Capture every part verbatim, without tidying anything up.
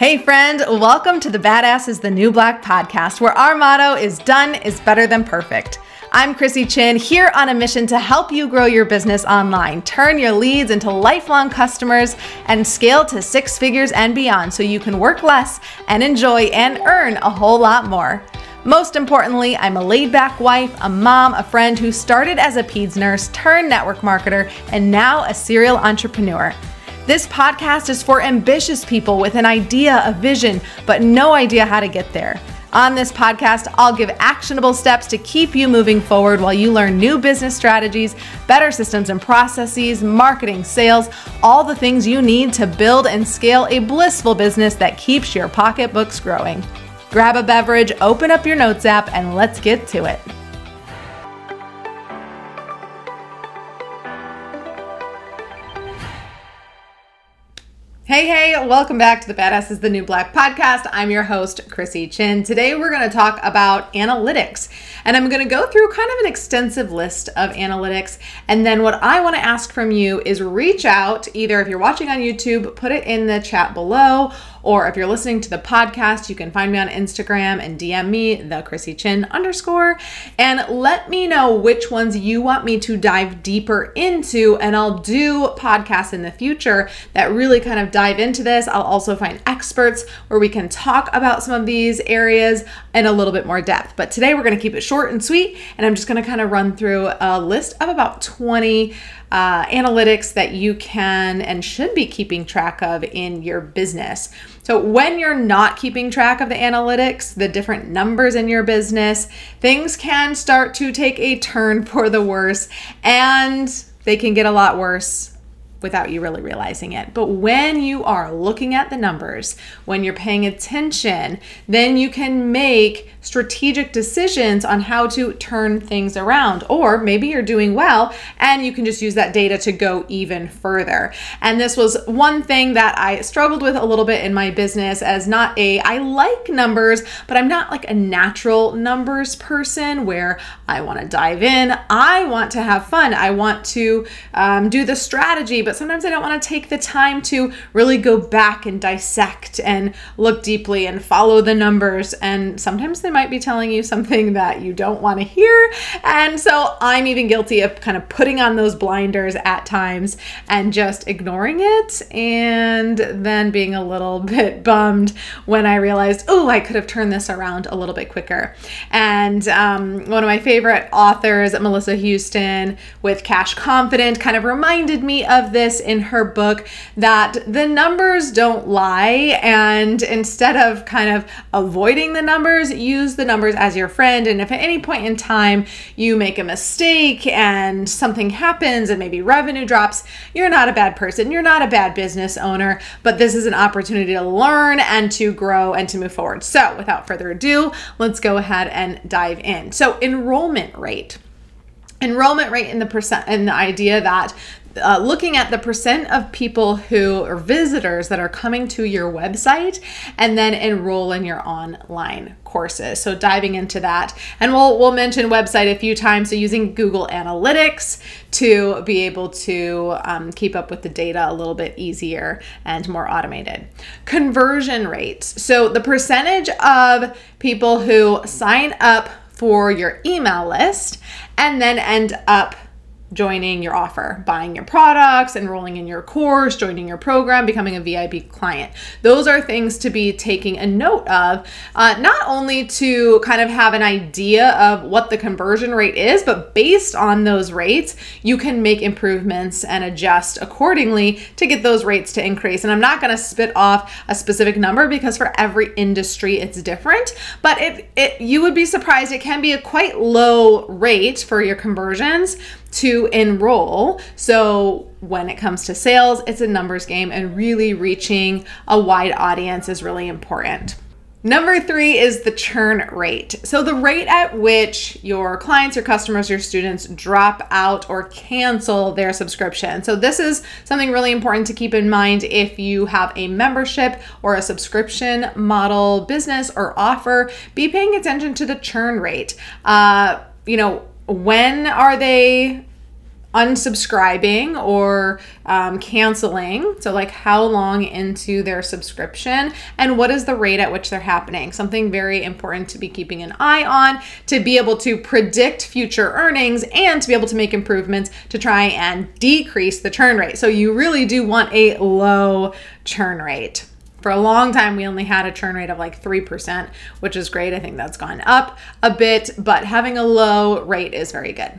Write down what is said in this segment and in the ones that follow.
Hey friend, welcome to the Badass Is the New Black podcast, where our motto is done is better than perfect. I'm Chrissy Chin, here on a mission to help you grow your business online, turn your leads into lifelong customers, and scale to six figures and beyond so you can work less and enjoy and earn a whole lot more. Most importantly, I'm a laid-back wife, a mom, a friend who started as a peds nurse, turned network marketer, and now a serial entrepreneur. This podcast is for ambitious people with an idea, a vision, but no idea how to get there. On this podcast, I'll give actionable steps to keep you moving forward while you learn new business strategies, better systems and processes, marketing, sales, all the things you need to build and scale a blissful business that keeps your pocketbooks growing. Grab a beverage, open up your notes app, and let's get to it. Hey, hey, welcome back to the Badass is the New Black podcast. I'm your host, Chrissy Chin. Today, we're going to talk about analytics, and I'm going to go through kind of an extensive list of analytics. And then what I want to ask from you is reach out, either if you're watching on YouTube, put it in the chat below, or if you're listening to the podcast, you can find me on Instagram and D M me, the Chrissy Chin underscore, and let me know which ones you want me to dive deeper into, and I'll do podcasts in the future that really kind of dive into this. I'll also find experts where we can talk about some of these areas in a little bit more depth. But today we're going to keep it short and sweet, and I'm just going to kind of run through a list of about twenty Uh, analytics that you can and should be keeping track of in your business. So when you're not keeping track of the analytics, the different numbers in your business, things can start to take a turn for the worse, and they can get a lot worse without you really realizing it. But when you are looking at the numbers, when you're paying attention, then you can make strategic decisions on how to turn things around. Or maybe you're doing well and you can just use that data to go even further. And this was one thing that I struggled with a little bit in my business, as not a, I like numbers, but I'm not like a natural numbers person where I want to dive in. I want to have fun. I want to um, do the strategy, but sometimes I don't want to take the time to really go back and dissect and look deeply and follow the numbers. And sometimes they might be telling you something that you don't want to hear. And so I'm even guilty of kind of putting on those blinders at times and just ignoring it, and then being a little bit bummed when I realized, oh, I could have turned this around a little bit quicker. And um, one of my favorite authors, Melissa Houston with Cash Confident, kind of reminded me of this in her book, that the numbers don't lie. And instead of kind of avoiding the numbers, you use the numbers as your friend. And if at any point in time you make a mistake and something happens and maybe revenue drops, you're not a bad person. You're not a bad business owner, but this is an opportunity to learn and to grow and to move forward. So without further ado, let's go ahead and dive in. So enrollment rate. Enrollment rate in the percent, and the idea that Uh, looking at the percent of people who are visitors that are coming to your website and then enroll in your online courses. So diving into that, and we'll we'll mention website a few times. So using Google Analytics to be able to um, keep up with the data a little bit easier and more automated. Conversion rates. So the percentage of people who sign up for your email list and then end up joining your offer, buying your products, enrolling in your course, joining your program, becoming a V I P client. Those are things to be taking a note of, uh, not only to kind of have an idea of what the conversion rate is, but based on those rates, you can make improvements and adjust accordingly to get those rates to increase. And I'm not going to spit off a specific number because for every industry it's different, but it, it you would be surprised. It can be a quite low rate for your conversions to enroll. So when it comes to sales, it's a numbers game, and really reaching a wide audience is really important. Number three is the churn rate. So the rate at which your clients, your customers, your students drop out or cancel their subscription. So this is something really important to keep in mind if you have a membership or a subscription model business or offer. Be paying attention to the churn rate. Uh, you know, when are they unsubscribing or um, canceling. So like how long into their subscription and what is the rate at which they're happening? Something very important to be keeping an eye on, to be able to predict future earnings and to be able to make improvements to try and decrease the churn rate. So you really do want a low churn rate. For a long time, we only had a churn rate of like three percent, which is great. I think that's gone up a bit, but having a low rate is very good.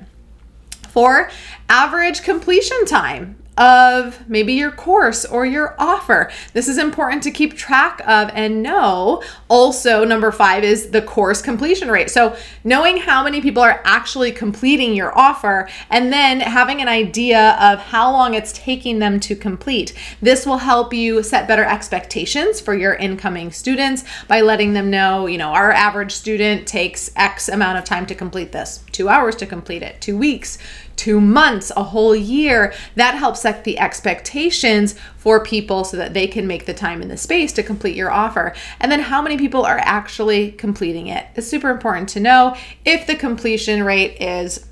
Four, average completion time of maybe your course or your offer. This is important to keep track of and know. Also, number five is the course completion rate. So knowing how many people are actually completing your offer and then having an idea of how long it's taking them to complete. This will help you set better expectations for your incoming students by letting them know, you know, our average student takes X amount of time to complete this, two hours to complete it, two weeks, two months, a whole year. That helps set the expectations for people so that they can make the time and the space to complete your offer. And then how many people are actually completing it is super important to know. If the completion rate is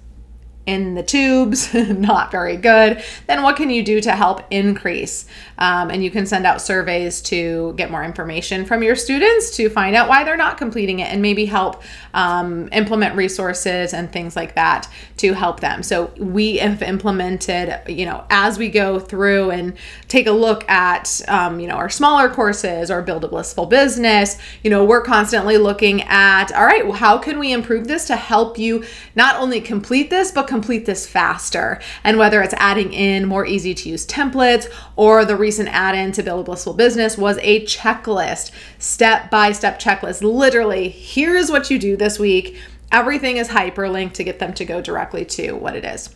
in the tubes, not very good, then what can you do to help increase? Um, and you can send out surveys to get more information from your students to find out why they're not completing it and maybe help um, implement resources and things like that to help them. So we have implemented, you know, as we go through and take a look at, um, you know, our smaller courses or Build a Blissful Business, you know, we're constantly looking at, all right, well, how can we improve this to help you not only complete this, but complete complete this faster? And whether it's adding in more easy to use templates, or the recent add-in to Build a Blissful Business was a checklist, step-by-step checklist. Literally, here's what you do this week. Everything is hyperlinked to get them to go directly to what it is.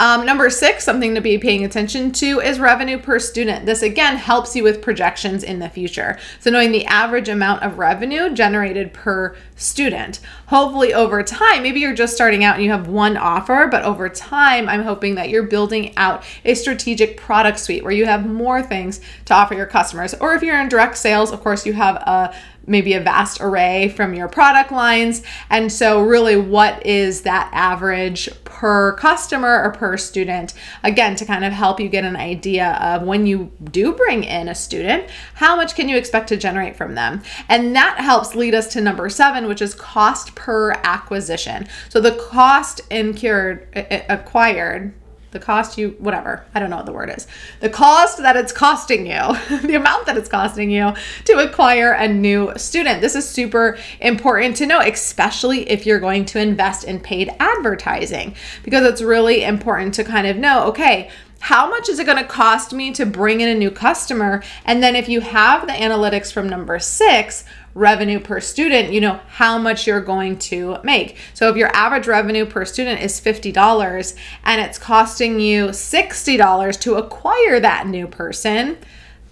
Um, number six, something to be paying attention to is revenue per student. This again helps you with projections in the future. So knowing the average amount of revenue generated per student. Hopefully over time, maybe you're just starting out and you have one offer, but over time, I'm hoping that you're building out a strategic product suite where you have more things to offer your customers. Or if you're in direct sales, of course you have a maybe a vast array from your product lines. And so really what is that average per customer or per student? Again, to kind of help you get an idea of when you do bring in a student, how much can you expect to generate from them? And that helps lead us to number seven, which is cost per acquisition. So the cost incurred, acquired, the cost you, whatever, I don't know what the word is. The cost that it's costing you, the amount that it's costing you to acquire a new student. This is super important to know, especially if you're going to invest in paid advertising, because it's really important to kind of know, okay, how much is it going to cost me to bring in a new customer? And then if you have the analytics from number six, revenue per student, you know how much you're going to make. So if your average revenue per student is fifty dollars and it's costing you sixty dollars to acquire that new person,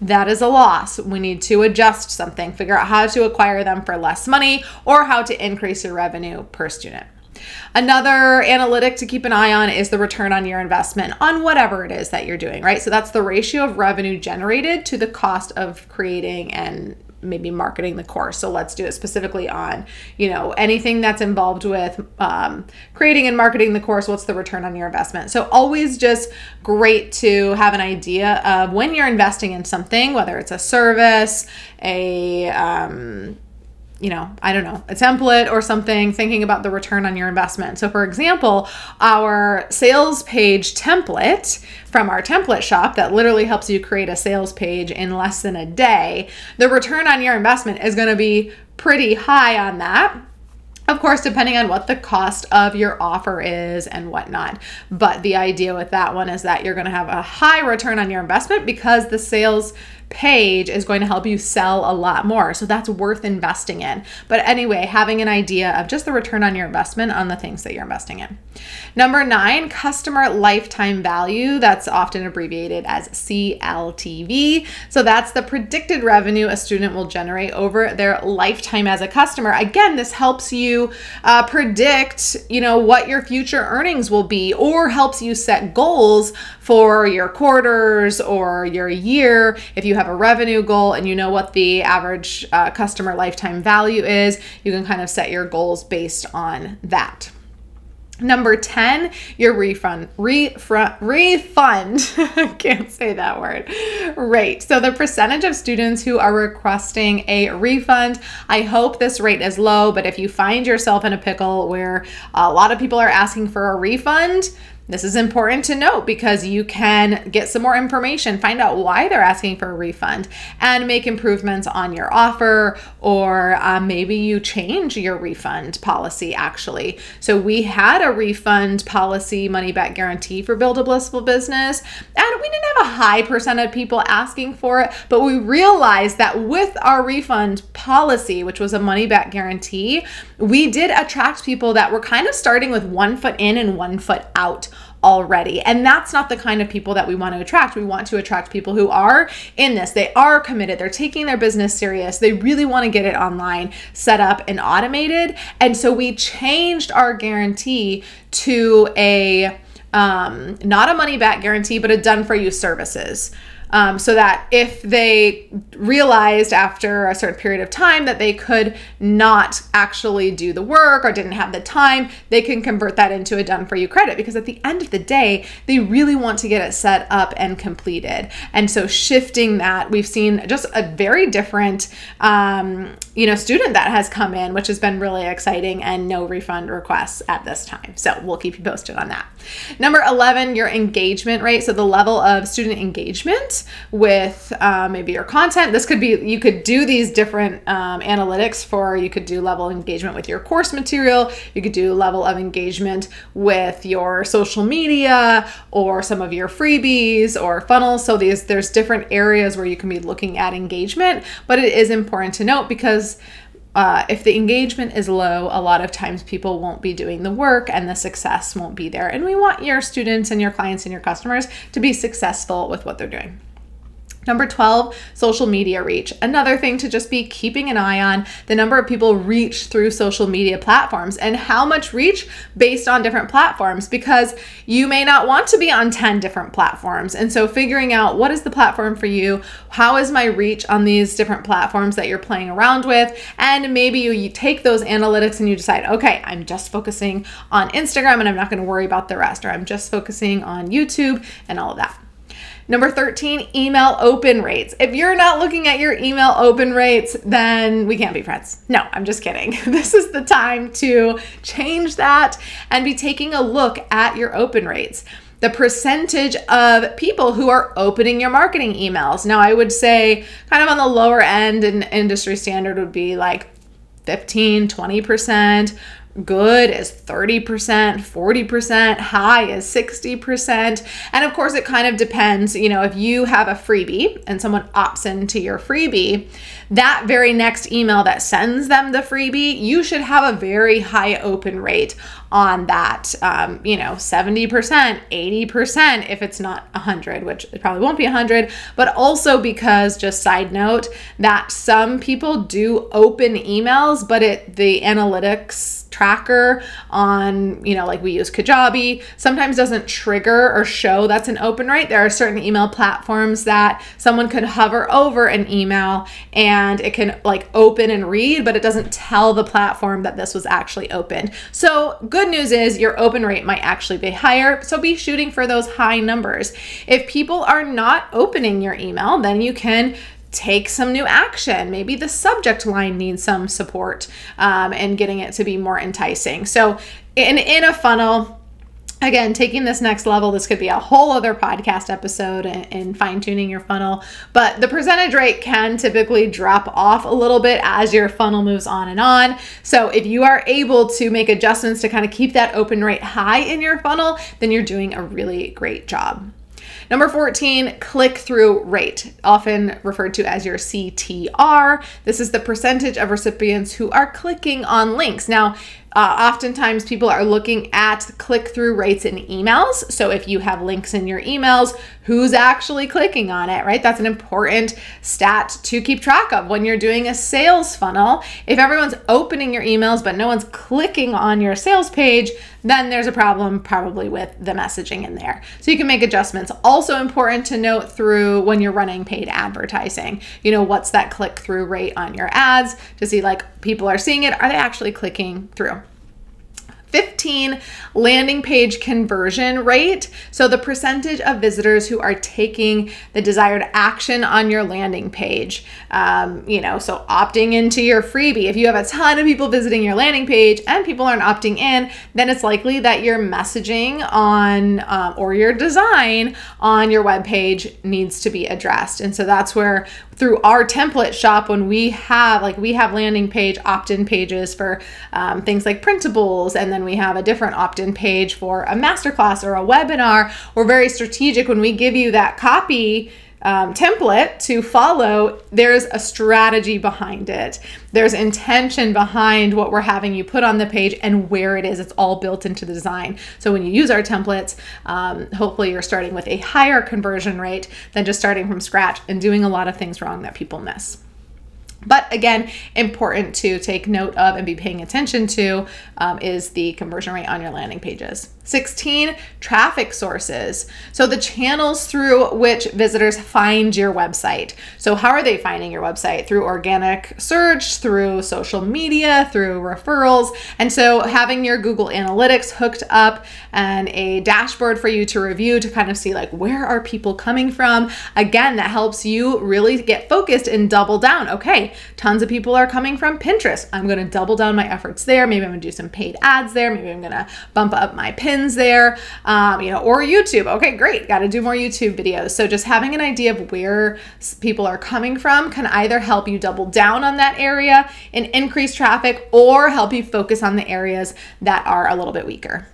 that is a loss. We need to adjust something, figure out how to acquire them for less money or how to increase your revenue per student. Another analytic to keep an eye on is the return on your investment on whatever it is that you're doing, right? So that's the ratio of revenue generated to the cost of creating and maybe marketing the course. So let's do it specifically on, you know, anything that's involved with um, creating and marketing the course. What's the return on your investment? So always just great to have an idea of when you're investing in something, whether it's a service, a, um, you know, I don't know, a template or something, thinking about the return on your investment. So for example, our sales page template from our template shop that literally helps you create a sales page in less than a day, the return on your investment is going to be pretty high on that. Of course, depending on what the cost of your offer is and whatnot. But the idea with that one is that you're going to have a high return on your investment because the sales page is going to help you sell a lot more. So that's worth investing in. But anyway, having an idea of just the return on your investment on the things that you're investing in. Number nine, customer lifetime value. That's often abbreviated as C L T V. So that's the predicted revenue a student will generate over their lifetime as a customer. Again, this helps you Uh, predict, you know, what your future earnings will be, or helps you set goals for your quarters or your year. If you have a revenue goal and you know what the average uh, customer lifetime value is, you can kind of set your goals based on that. Number ten, your refund, refund, refund, can't say that word, rate. So the percentage of students who are requesting a refund, I hope this rate is low, but if you find yourself in a pickle where a lot of people are asking for a refund, this is important to note because you can get some more information, find out why they're asking for a refund and make improvements on your offer, or uh, maybe you change your refund policy actually. So we had a refund policy, money back guarantee for Build a Blissful Business, and we didn't have a high percent of people asking for it, but we realized that with our refund policy, which was a money back guarantee, we did attract people that were kind of starting with one foot in and one foot out already. And that's not the kind of people that we want to attract. We want to attract people who are in this. They are committed. They're taking their business serious. They really want to get it online, set up and automated. And so we changed our guarantee to a, um, not a money back guarantee, but a done for you services. Um, so that if they realized after a certain period of time that they could not actually do the work or didn't have the time, they can convert that into a done for you credit, because at the end of the day, they really want to get it set up and completed. And so shifting that, we've seen just a very different, um, you know, student that has come in, which has been really exciting, and no refund requests at this time. So we'll keep you posted on that. Number eleven, your engagement rate. So the level of student engagement with uh, maybe your content. This could be, you could do these different um, analytics for, you could do level of engagement with your course material, you could do level of engagement with your social media or some of your freebies or funnels. So these, there's different areas where you can be looking at engagement, but it is important to note because Uh, if the engagement is low, a lot of times people won't be doing the work and the success won't be there. And we want your students and your clients and your customers to be successful with what they're doing. Number twelve, social media reach. Another thing to just be keeping an eye on, the number of people reached through social media platforms and how much reach based on different platforms, because you may not want to be on ten different platforms. And so figuring out what is the platform for you, how is my reach on these different platforms that you're playing around with, and maybe you, you take those analytics and you decide, okay, I'm just focusing on Instagram and I'm not gonna worry about the rest, or I'm just focusing on YouTube and all of that. Number thirteen, email open rates. If you're not looking at your email open rates, then we can't be friends. No, I'm just kidding. This is the time to change that and be taking a look at your open rates. The percentage of people who are opening your marketing emails. Now I would say kind of on the lower end, and industry standard would be like fifteen, twenty percent. Good is thirty percent, forty percent, high is sixty percent. And of course it kind of depends, you know, if you have a freebie and someone opts into your freebie, that very next email that sends them the freebie, you should have a very high open rate on that, um, you know, seventy percent, eighty percent, if it's not one hundred, which it probably won't be one hundred, but also because, just side note, that some people do open emails, but it, the analytics tracker on, you know, like we use Kajabi, sometimes doesn't trigger or show that's an open rate. There are certain email platforms that someone could hover over an email and it can like open and read, but it doesn't tell the platform that this was actually opened. So good news is your open rate might actually be higher. So be shooting for those high numbers. If people are not opening your email, then you can take some new action. Maybe the subject line needs some support um, and getting it to be more enticing. So in, in a funnel, again, taking this next level, this could be a whole other podcast episode and, and fine-tuning your funnel, but the percentage rate can typically drop off a little bit as your funnel moves on and on. So if you are able to make adjustments to kind of keep that open rate high in your funnel, then you're doing a really great job. Number fourteen, click-through rate, often referred to as your C T R. This is the percentage of recipients who are clicking on links. Now, Uh, oftentimes people are looking at click-through rates in emails. So if you have links in your emails, who's actually clicking on it, right? That's an important stat to keep track of when you're doing a sales funnel. If everyone's opening your emails, but no one's clicking on your sales page, then there's a problem probably with the messaging in there. So you can make adjustments. Also important to note through when you're running paid advertising, you know, what's that click-through rate on your ads to see like people are seeing it. Are they actually clicking through? fifteen landing page conversion rate. So the percentage of visitors who are taking the desired action on your landing page, um, you know, so opting into your freebie. If you have a ton of people visiting your landing page and people aren't opting in, then it's likely that your messaging on um, or your design on your web page needs to be addressed. And so that's where through our template shop, when we have like we have landing page opt-in pages for um, things like printables, and then we have a different opt-in page for a masterclass or a webinar. We're very strategic when we give you that copy um, template to follow. There's a strategy behind it. There's intention behind what we're having you put on the page and where it is. It's all built into the design. So when you use our templates, um, hopefully you're starting with a higher conversion rate than just starting from scratch and doing a lot of things wrong that people miss. But again, important to take note of and be paying attention to um, is the conversion rate on your landing pages. sixteen, traffic sources. So the channels through which visitors find your website. So how are they finding your website? Through organic search, through social media, through referrals. And so having your Google Analytics hooked up and a dashboard for you to review to kind of see like, where are people coming from? Again, that helps you really get focused and double down. Okay, tons of people are coming from Pinterest. I'm gonna double down my efforts there. Maybe I'm gonna do some paid ads there. Maybe I'm gonna bump up my pins there, um, you know, or YouTube. Okay, great. Got to do more YouTube videos. So just having an idea of where people are coming from can either help you double down on that area and increase traffic, or help you focus on the areas that are a little bit weaker.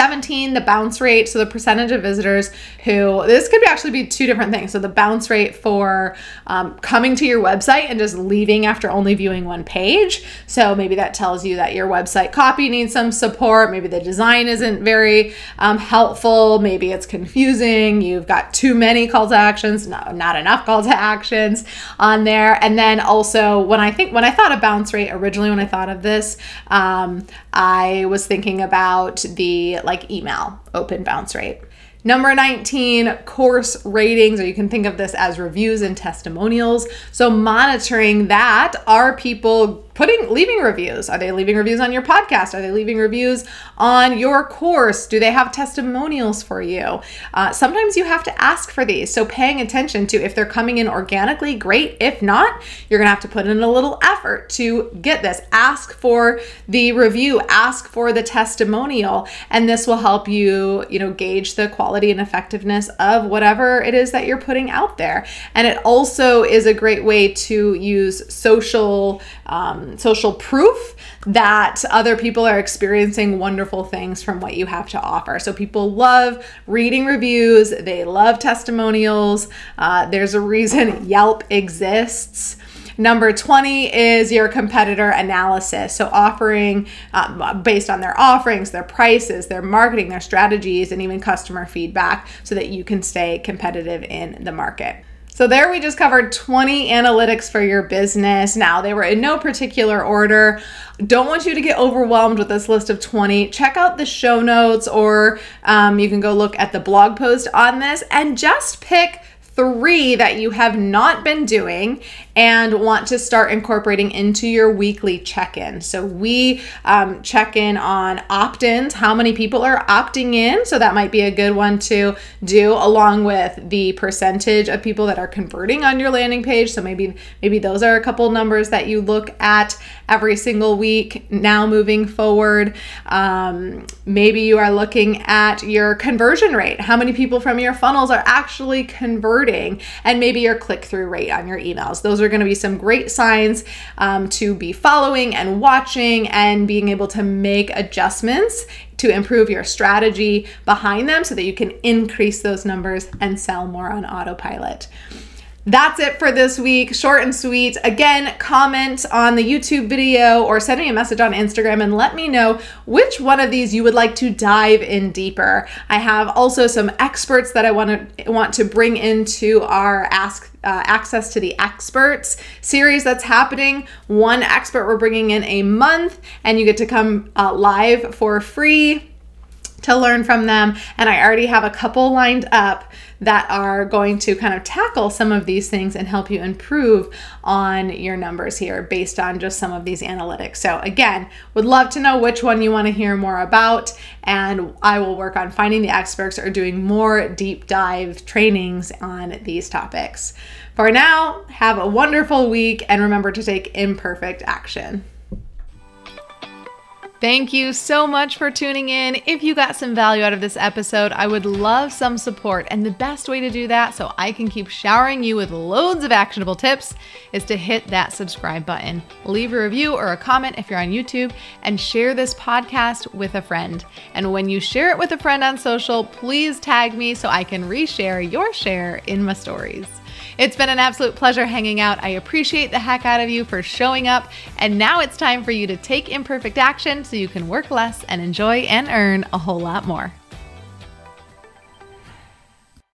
seventeen, the bounce rate. So the percentage of visitors who, this could actually be two different things. So the bounce rate for um, coming to your website and just leaving after only viewing one page. So maybe that tells you that your website copy needs some support. Maybe the design isn't very um, helpful. Maybe it's confusing. You've got too many call to actions, not, not enough call to actions on there. And then also when I think, when I thought of bounce rate originally, when I thought of this, um, I was thinking about the like email open bounce rate. Number nineteen, course ratings, or you can think of this as reviews and testimonials. So monitoring that, are people putting, leaving reviews? Are they leaving reviews on your podcast? Are they leaving reviews on your course? Do they have testimonials for you? Uh, sometimes you have to ask for these. So paying attention to if they're coming in organically, great. If not, you're gonna have to put in a little effort to get this. Ask for the review, ask for the testimonial, and this will help you, you know, gauge the quality and effectiveness of whatever it is that you're putting out there. And it also is a great way to use social, um, social proof that other people are experiencing wonderful things from what you have to offer. So people love reading reviews. They love testimonials. Uh, there's a reason Yelp exists. Number twenty is your competitor analysis. So offering um, based on their offerings, their prices, their marketing, their strategies, and even customer feedback so that you can stay competitive in the market. So there we just covered twenty analytics for your business. Now, they were in no particular order. Don't want you to get overwhelmed with this list of twenty. Check out the show notes, or um, you can go look at the blog post on this and just pick three that you have not been doing and want to start incorporating into your weekly check-in. So we um, check in on opt-ins, how many people are opting in. So that might be a good one to do, along with the percentage of people that are converting on your landing page. So maybe, maybe those are a couple numbers that you look at every single week now moving forward. Um, maybe you are looking at your conversion rate. How many people from your funnels are actually converting, and maybe your click-through rate on your emails. Those are going to be some great signs um, to be following and watching and being able to make adjustments to improve your strategy behind them so that you can increase those numbers and sell more on autopilot. That's it for this week. Short and sweet. Again, comment on the YouTube video or send me a message on Instagram and let me know which one of these you would like to dive in deeper. I have also some experts that I want to want to bring into our Ask Uh, access to the experts series that's happening. One expert we're bringing in a month, and you get to come uh, live for free to learn from them. And I already have a couple lined up that are going to kind of tackle some of these things and help you improve on your numbers here based on just some of these analytics. So again, would love to know which one you want to hear more about, and I will work on finding the experts or doing more deep dive trainings on these topics. For now, have a wonderful week, and remember to take imperfect action. Thank you so much for tuning in. If you got some value out of this episode, I would love some support. And the best way to do that, so I can keep showering you with loads of actionable tips, is to hit that subscribe button, leave a review or a comment if you're on YouTube, and share this podcast with a friend. And when you share it with a friend on social, please tag me so I can reshare your share in my stories. It's been an absolute pleasure hanging out. I appreciate the heck out of you for showing up. And now it's time for you to take imperfect action so you can work less and enjoy and earn a whole lot more.